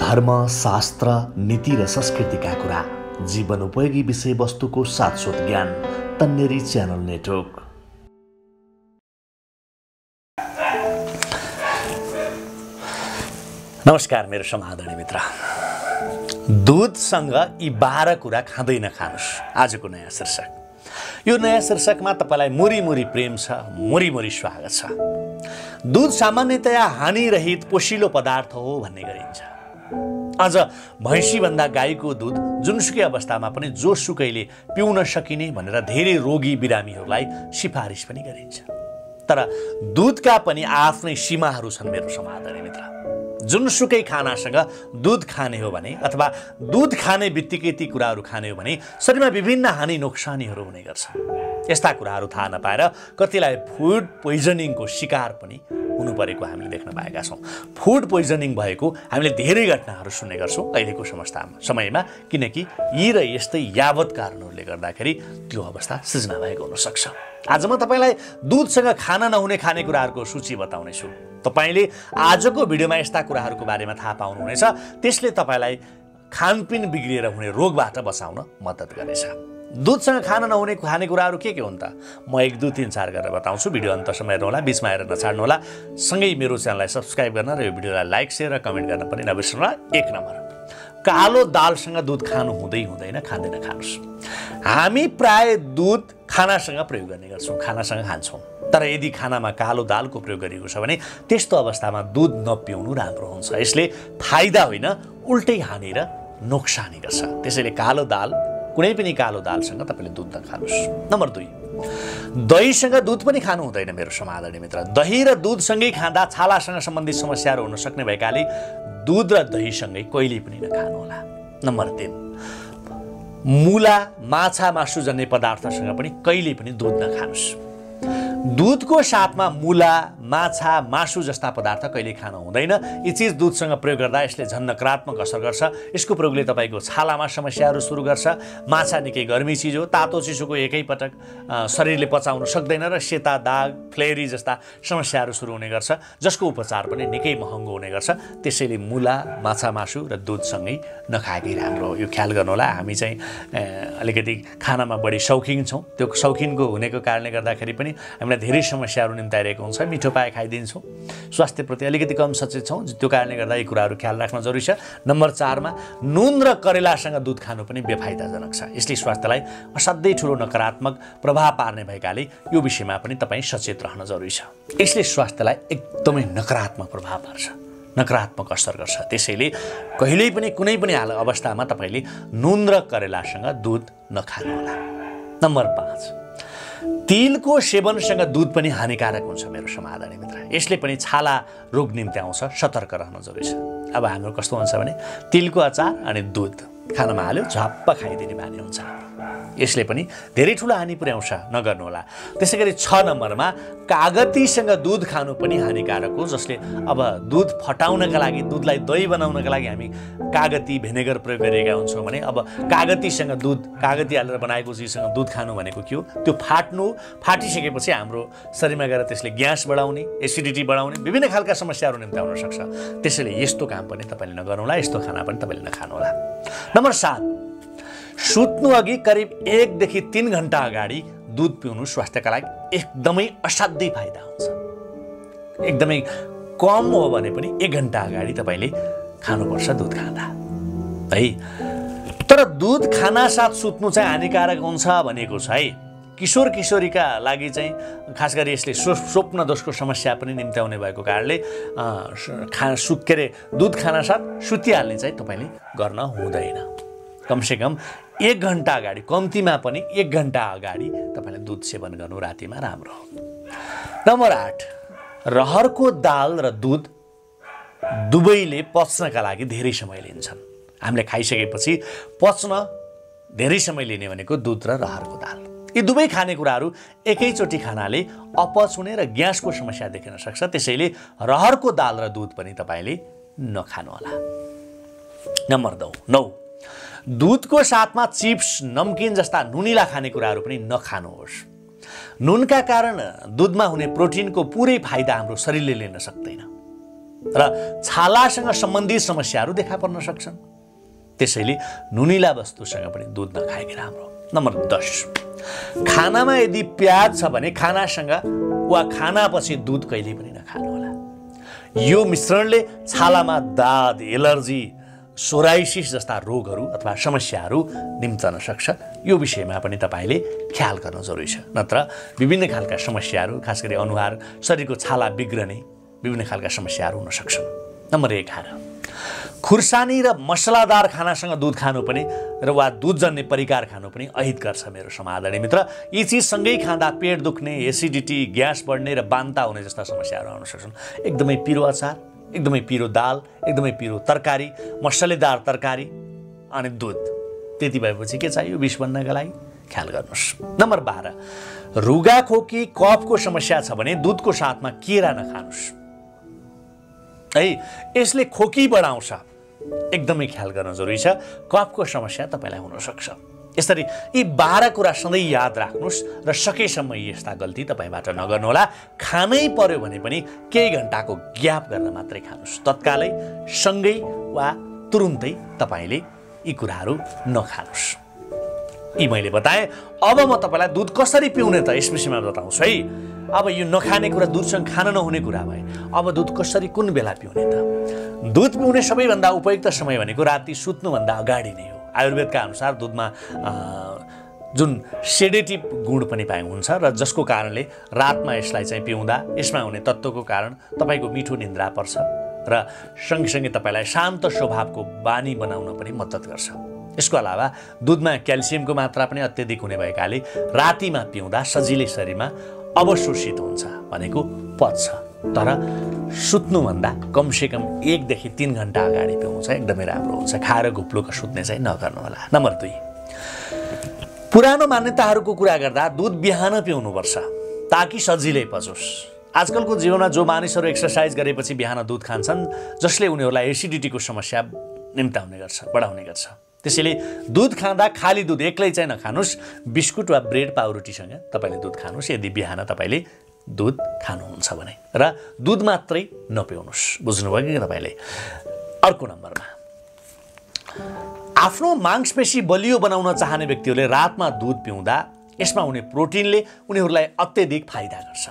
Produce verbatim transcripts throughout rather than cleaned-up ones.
धर्म शास्त्र नीति र संस्कृतिका कुरा, जीवन उपयोगी विषय वस्तुको साथसाथ ज्ञान। तन्नेरी च्यानल नेटवर्क। नमस्कार मेरो समादरणीय मित्र, दूधसँग यी बाह्र कुरा खाँदै नखानुस् आजको नयाँ शीर्षक। यो नयाँ शीर्षकमा तपाईलाई मुरी मुरी प्रेम छ, मुरी मुरी स्वागत छ। दूध सामान्यतया हानिरहित पोषिलो पदार्थ हो भन्ने गरिन्छ। अझ भैंसी भन्दा गाईको दूध जुनसुकै अवस्थामा पनि जोसुकैले पिउन सकिने भनेर धेरै रोगी बिरामीहरूलाई सिफारिस पनि गरिन्छ। तर दूधका पनि आफ्नै सीमाहरू छन् मेरो समादरणीय मित्र। जुनसुकै खानासँग दूध खाने हो भने अथवा दूध खाने बित्तिकै ती कुराहरू खाने हो भने शरीरमा विभिन्न हानि नोक्सानीहरू हुने गर्छ। यस्ता कुराहरू थाहा नपाएर कतिलाई फुड पोइजनिङको शिकार पनि हुनु परेको हामीले देख्न पाएका छौँ। फुड पोइजनिङ भएको हामीले धेरै घटनाहरू सुन्ने गर्छौँ अहिलेको समस्तामा समयमा, किनकि यी र यस्तै यावत कारणहरूले गर्दाखेरि त्यो अवस्था सृजना भएको हुनसक्छ। आज म तपाईँलाई दुधसँग खान नहुने खानेकुराहरूको सूची बताउनेछु। तपाईँले आजको भिडियोमा यस्ता कुराहरूको बारेमा थाहा पाउनुहुनेछ, त्यसले तपाईँलाई खानपिन बिग्रिएर हुने रोगबाट बचाउन मद्दत गर्नेछ। दूधसँग खान नहुने खानेकुराहरू के के हुन् त? म एक दुई तीन चार गरेर बताउँछु। भिडियो अन्तसम्म हेर्नुहोला, बिचमा हेरेर नछाड्नुहोला। सँगै मेरो च्यानललाई सब्सक्राइब गर्न र यो भिडियोलाई लाइक सेयर र कमेन्ट गर्न पनि नबिर्सनुहोला। एक नम्बर, कालो दालसँग दूध खानु हुँदै हुँदैन, खाँदै नखानुस्। हामी प्राय दूध खानासँग प्रयोग गर्ने गर्छौँ, खानासँग खान्छौँ। तर यदि खानामा कालो दालको प्रयोग गरिएको छ भने त्यस्तो अवस्थामा दूध नपिउनु राम्रो हुन्छ। यसले फाइदा होइन, उल्टै हानि र नोक्सानी गर्छ। त्यसैले कालो दाल, कुनै पनि कालो दालसँग तपाईँले दूध नखानुस्। नम्बर दुई, दहीसँग दूध पनि खानु हुँदैन मेरो समादरणीय मित्र। दही र दूधसँगै खाँदा छालासँग सम्बन्धित समस्याहरू हुन सक्ने भएकाले दूध र दहीसँगै कहिल्यै पनि नखानुहोला। नम्बर तिन, मुला माछा मासु जन्य पदार्थसँग पनि कहिल्यै पनि दूध नखानुस्। दूधको साथमा मुला माछा मासु जस्ता पदार्थ कहिले खानु हुँदैन। यी चिज दूधसँग प्रयोग गर्दा यसले झन् नकारात्मक असर गर्छ। यसको प्रयोगले तपाईँको छालामा समस्याहरू सुरु गर्छ। माछा निकै गर्मी चिज हो, तातो चिसोको एकैपटक शरीरले पचाउन सक्दैन र सेता दाग फ्लेरी जस्ता समस्याहरू सुरु हुने गर्छ, जसको उपचार पनि निकै महँगो हुने गर्छ। त्यसैले मुला माछा मासु र दुधसँगै नखाएकै राम्रो हो, यो ख्याल गर्नुहोला। हामी चाहिँ अलिकति खानामा बढी शौखिन छौँ, त्यो शौखिनको हुनेको कारणले गर्दाखेरि पनि हामीलाई धेरै समस्याहरू निम्ताइरहेको हुन्छ। मिठो पाए खाइदिन्छौँ, स्वास्थ्यप्रति अलिकति कम सचेत छौँ, त्यो कारणले गर्दा यी कुराहरू ख्याल राख्न जरुरी छ। नम्बर चारमा, नुन र करेलासँग दूध खानु पनि बेफाइदाजनक छ। यसले स्वास्थ्यलाई असाध्यै ठुलो नकारात्मक प्रभाव पार्ने भएकाले यो विषयमा पनि तपाईँ सचेत रहन जरुरी छ। यसले स्वास्थ्यलाई एकदमै नकारात्मक प्रभाव पार्छ, नकारात्मक असर गर्छ। त्यसैले कहिल्यै पनि कुनै पनि अवस्थामा तपाईँले नुन र करेलासँग दूध नखानुहोला। नम्बर पाँच, तिलको सेवनसँग दूध पनि हानिकारक हुन्छ मेरो समादरणीय मित्र। यसले पनि छाला रोग निम्ति आउँछ, सतर्क रहन जरुरी छ। अब हाम्रो कस्तो हुन्छ भने तिलको अचार अनि दूध खानामा हाल्यो, झप्प खाइदिने बानी हुन्छ। यसले पनि धेरै ठुलो हानि पुर्याउँछ, नगर्नुहोला। त्यसै गरी छ नम्बरमा, कागतीसँग दूध खानु पनि हानिकारक हो, जसले अब दूध फटाउनका लागि, दुधलाई दही बनाउनका लागि हामी कागती भेनेगर प्रयोग गरिरहेका हुन्छौँ भने अब कागतीसँग दूध, कागती हालेर बनाएको चिजसँग दूध खानु भनेको के हो? त्यो फाट्नु, फाटिसकेपछि हाम्रो शरीरमा गएर त्यसले ग्यास बढाउने, एसिडिटी बढाउने, विभिन्न खालका समस्याहरू निम्ति आउन सक्छ। त्यसैले यस्तो काम पनि तपाईँले नगर्नुहोला, यस्तो खाना पनि तपाईँले नखानुहोला। नम्बर सात, सुत्नु अघि करिब एकदेखि तीन घन्टा अगाडि दूध पिउनु स्वास्थ्यका लागि एकदमै असाध्यै फाइदा हुन्छ। एकदमै कम हो भने पनि एक घन्टा अगाडि तपाईँले खानुपर्छ दूध खाँदा है। तर दूध खाना साथ सुत्नु चाहिँ हानिकारक हुन्छ भनेको छ है। किशोर किशोरीका लागि चाहिँ खास गरी यसले स्वप्न दोषको समस्या पनि निम्त्याउने भएको कारणले खा सु के अरे दुध खानासाथ सुतिहाल्ने चाहिँ तपाईँले गर्न हुँदैन। कमसेकम एक घन्टा अगाडि, कम्तीमा पनि एक घन्टा अगाडि तपाईँले दूध सेवन गर्नु रातिमा राम्रो हो। नम्बर आठ, रहरको दाल र दुध दुवैले पच्नका लागि धेरै समय लिन्छन्। हामीले खाइसकेपछि पच्न धेरै समय लिने भनेको दुध र रहरको दाल। यी दुवै खानेकुराहरू एकैचोटि खानाले अपच हुने र ग्यासको समस्या देखिन सक्छ। त्यसैले रहरको दाल र दुध पनि तपाईँले नखानुहोला। नम्बर नौ नौ दूधको साथमा चिप्स, नमकिन जस्ता नुनिला खानेकुराहरू पनि नखानुहोस्। नुनका कारण दुधमा हुने प्रोटिनको पुरै फाइदा हाम्रो शरीरले लिन सक्दैन। र छालासँग सम्बन्धित समस्याहरू देखा पर्न सक्छन्। त्यसैले नुनिला वस्तुसँग पनि दूध नखाएको राम्रो। नम्बर दस, खानामा यदि प्याज छ भने खानासँग वा खानापछि दूध कहिले पनि नखानु होला। यो मिश्रणले छालामा दाद, एलर्जी, सोराइसिस जस्ता रोगहरू अथवा समस्याहरू निम्तन सक्छ। यो विषयमा पनि तपाईले ख्याल गर्न जरुरी छ, नत्र विभिन्न खालका समस्याहरू खास गरी अनुहार, शरीरको छाला बिग्रने विभिन्न खालका समस्याहरू हुन सक्छन्। नम्बर एघार, खुर्सानी र मसलादार खानासँग दूध खानु पनि र वा दूधजन्य परिकार खानु पनि अहित गर्छ। मेरो समाधानी मित्र, यी चीज सँगै खाँदा पेट दुख्ने, एसिडिटी, ग्यास बढ्ने र बान्ता हुने जस्ता समस्याहरू आउन सक्छन्। एकदमै पिरो अचार, एकदमै पिरो दाल, एकदमै पिरो तरकारी, मसलेदार तरकारी अनि दूध, त्यति भएपछि के चाहियो विष बन्नका लागि ख्याल गर्नुस्। नम्बर बाह्र, रुगा खोकी, कफको समस्या छ भने दूधको साथमा केरा नखानुस् है, यसले खोकी बढाउँछ। एकदमै ख्याल गर्न जरुरी छ, कफको समस्या तपाईलाई हुन सक्छ। यसरी यी बाह्र कुरा सधैँ याद राख्नुस् र सकेसम्म यस्ता गल्ती तपाईँबाट नगर्नुहोला। खानै पर्यो भने पनि केही घन्टाको ग्याप गर्न मात्रै खानुस्। तत्कालै, सँगै वा तुरुन्तै तपाईँले यी कुराहरू नखानुस्। यी मैले बताएँ। अब म तपाईँलाई दुध कसरी पिउने त यस विषयमा बताउँछु है। अब यो नखाने कुरा दुधसँग खान नहुने कुरा भए, अब दुध कसरी कुन बेला पिउने त? दुध पिउने सबैभन्दा उपयुक्त समय भनेको राति सुत्नुभन्दा अगाडि नै हो। आयुर्वेदका अनुसार दूधमा जुन सेडेटिभ गुण पनि पाइ हुन्छ र जसको कारणले रातमा यसलाई चाहिँ पिउँदा यसमा हुने तत्त्वको कारण तपाईँको मिठो निन्द्रा पर्छ र सँगसँगै तपाईँलाई शान्त स्वभावको बानी बनाउन पनि मद्दत गर्छ। यसको अलावा दूधमा क्याल्सियमको मात्रा पनि अत्यधिक हुने भएकाले रातिमा पिउँदा सजिलै शरीरमा अवशोषित हुन्छ, भनेको पच्छ। तर सुत्नुभन्दा कमसेकम एकदेखि तीन घन्टा अगाडि पिउँछ, एकदमै राम्रो हुन्छ। खाएर घुप्लोको सुत्ने चाहिँ नगर्नुहोला। नम्बर दुई, पुरानो मान्यताहरूको कुरा गर्दा दुध बिहान पिउनुपर्छ ताकि सजिलै पचोस्। आजकलको जीवनमा जो मानिसहरू एक्सर्साइज गरेपछि बिहान दुध खान्छन्, जसले उनीहरूलाई एसिडिटीको समस्या निम्ताउने गर्छ, बढाउने गर्छ। त्यसैले दूध खाँदा खाली दूध एक्लै चाहिँ नखानुस्। बिस्कुट वा ब्रेड, पाउरोटीसँग तपाईँले दूध खानुस् यदि बिहान तपाईँले दूध खानुहुन्छ भने, र दूध मात्रै नपिउनुस्। बुझ्नुभयो कि तपाईँले? अर्को नम्बरमा, आफ्नो मांसपेशी बलियो बनाउन चाहने व्यक्तिहरूले रातमा दूध पिउँदा यसमा हुने प्रोटिनले उनीहरूलाई अत्यधिक फाइदा गर्छ।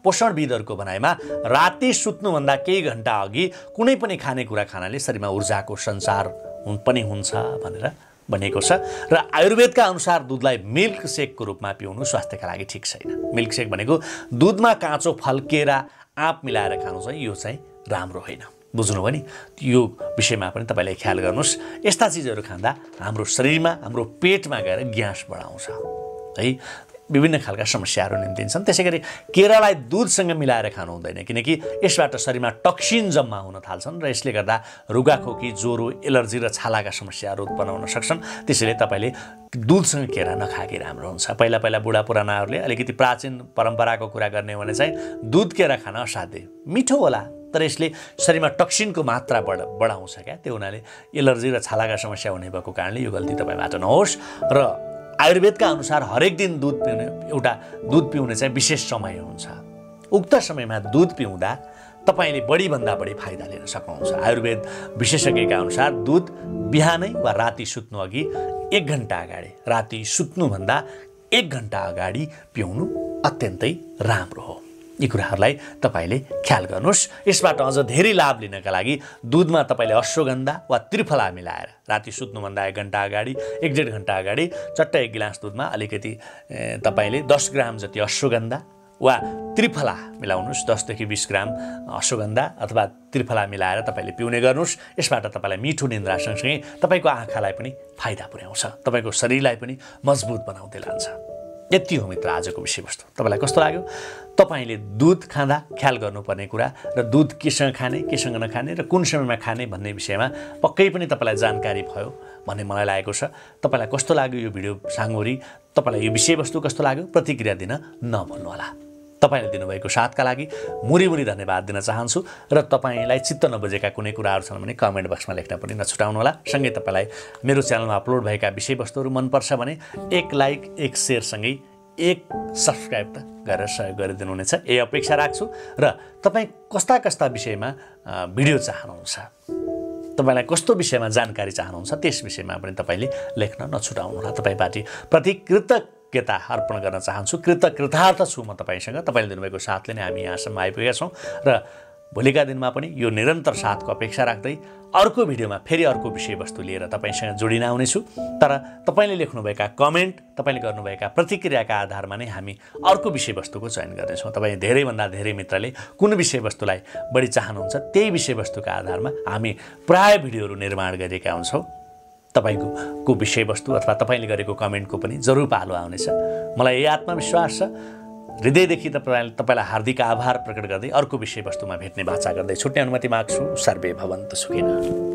पोषणविदहरूको भनाइमा राति सुत्नुभन्दा केही घन्टा अघि कुनै पनि खानेकुरा खानाले शरीरमा ऊर्जाको सञ्चार पनि हुन्छ भनेर भनेको छ। र आयुर्वेदका अनुसार दूधलाई मिल्क सेकको रूपमा पिउनु स्वास्थ्यका लागि ठिक छैन। मिल्क सेक भनेको दूधमा काँचो फल, केरा, आँप मिलाएर खानु चाहिँ यो चाहिँ राम्रो होइन। बुझ्नुभयो नि? यो विषयमा पनि तपाईँले ख्याल गर्नुहोस्। यस्ता चिजहरू खाँदा हाम्रो शरीरमा, हाम्रो पेटमा गएर ग्यास बढाउँछ है, विभिन्न खालका समस्याहरू निम्तिन्छन्। त्यसै गरी केरालाई दुधसँग मिलाएर खानु हुँदैन, किनकि यसबाट शरीरमा टक्सिन जम्मा हुन थाल्छन् र यसले गर्दा रुगाखोकी, ज्वरो, एलर्जी र छालाका समस्याहरू उत्पन्न हुन सक्छन्। त्यसैले तपाईँले दुधसँग केरा नखाएकै राम्रो हुन्छ। पहिला पहिला बुढा पुरानाहरूले, अलिकति प्राचीन परम्पराको कुरा गर्ने भने चाहिँ दुध केरा खान असाध्यै मिठो होला, तर यसले शरीरमा टक्सिनको मात्रा बढ बढाउँछ क्या। त्यो हुनाले एलर्जी र छालाका समस्या हुने भएको कारणले यो गल्ती तपाईँबाट नहोस्। र आयुर्वेदका अनुसार हरेक दिन दूध पिउने एउटा दूध पिउने चाहिँ विशेष समय हुन्छ। उक्त समयमा दूध पिउँदा तपाईँले बढीभन्दा बढी फाइदा लिन सक्नुहुन्छ। आयुर्वेद विशेषज्ञका अनुसार दूध बिहानै वा राति सुत्नु अघि एक घन्टा अगाडि, राति सुत्नुभन्दा एक घन्टा अगाडि पिउनु अत्यन्तै राम्रो हो। यी कुराहरूलाई तपाईँले ख्याल गर्नुहोस्। यसबाट अझ धेरै लाभ लिनका लागि दुधमा तपाईँले अश्वगन्धा वा त्रिफला मिलाएर राति सुत्नुभन्दा एक घन्टा अगाडि, एक डेढ घन्टा अगाडि चट्टै एक गिलास दुधमा अलिकति तपाईँले दस ग्राम जति अश्वगन्धा वा त्रिफला मिलाउनुहोस्। दसदेखि बिस ग्राम अश्वगन्धा अथवा त्रिफला मिलाएर तपाईँले पिउने गर्नुहोस्। यसबाट तपाईँलाई मिठो निन्द्रा सँगसँगै तपाईँको आँखालाई पनि फाइदा पुर्याउँछ, तपाईँको शरीरलाई पनि मजबुत बनाउँदै लान्छ। यति हो मित्र आजको विषयवस्तु। तपाईलाई कस्तो लाग्यो? तपाईले दूध खाँदा ख्याल गर्नुपर्ने कुरा र दूध केसँग खाने, केसँग नखाने र कुन समयमा खाने भन्ने विषयमा पक्कै पनि तपाईलाई जानकारी भयो भन्ने मलाई लागेको छ। तपाईलाई कस्तो लाग्यो यो भिडियो साँगोरी? तपाईलाई यो विषयवस्तु कस्तो लाग्यो? प्रतिक्रिया दिन नभुल्नुहोला। तपाईँले दिनुभएको साथका लागि मुरी मुरी धन्यवाद दिन चाहन्छु। र तपाईँलाई चित्त नबुझेका कुनै कुराहरू छन् भने कमेन्ट बक्समा लेख्न पनि नछुटाउनुहोला। सँगै तपाईँलाई मेरो च्यानलमा अपलोड भएका विषयवस्तुहरू मनपर्छ भने एक लाइक, एक सेयरसँगै एक सब्सक्राइब त गरेर सहयोग गरिदिनुहुनेछ यही अपेक्षा राख्छु। र तपाई कस्ता कस्ता विषयमा भिडियो चाहनुहुन्छ, तपाईलाई कस्तो विषयमा जानकारी चाहनुहुन्छ, त्यस विषयमा पनि तपाईले लेख्न नछुटाउनुहोला। तपाईबाट प्रतिकृतज्ञता अर्पण गर्न चाहन्छु, कृतकृतार्थ छु म तपाईसँग। तपाईले दिनुभएको साथले नै हामी यहाँसम्म आइपुगेका छौँ र भोलिका दिनमा पनि यो निरन्तर साथको अपेक्षा राख्दै अर्को भिडियोमा फेरि अर्को विषयवस्तु लिएर तपाईसँग जोडिन आउनेछु। तर तपाईले लेख्नुभएका कमेन्ट, तपाईले गर्नुभएका प्रतिक्रियाका आधारमा नै हामी अर्को विषयवस्तुको चयन गर्नेछौँ। तपाईँ धेरैभन्दा धेरै मित्रले कुन विषयवस्तुलाई बढी चाहनुहुन्छ त्यही विषयवस्तुका आधारमा हामी प्राय भिडियोहरू निर्माण गरेका हुन्छौँ। तपाईको विषयवस्तु अथवा तपाईँले गरेको कमेन्टको पनि जरुर पालो आउनेछ। मलाई यही आत्मविश्वास छ। हृदयदेखि तपाईलाई तपाईलाई हार्दिक आभार प्रकट गर्दै अर्को विषयवस्तुमा भेट्ने वाचा गर्दै छुट्टै अनुमति माग्छु। सर्वे भवन्तु सुखिनः।